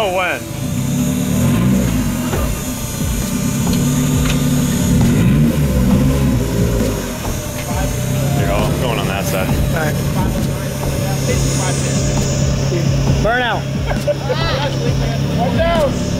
know when. There you go, I'm going on that side. Alright. Burn out. Watch out!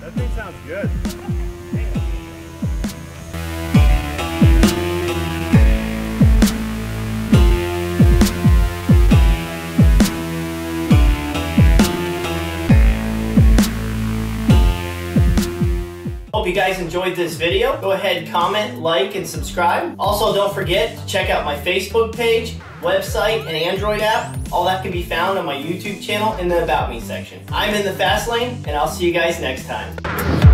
That thing sounds good. Hope you guys enjoyed this video. Go ahead, comment, like, and subscribe. Also, don't forget to check out my Facebook page, website, and Android app. All that can be found on my YouTube channel in the About Me section. I'm in the Nthefastlane, and I'll see you guys next time.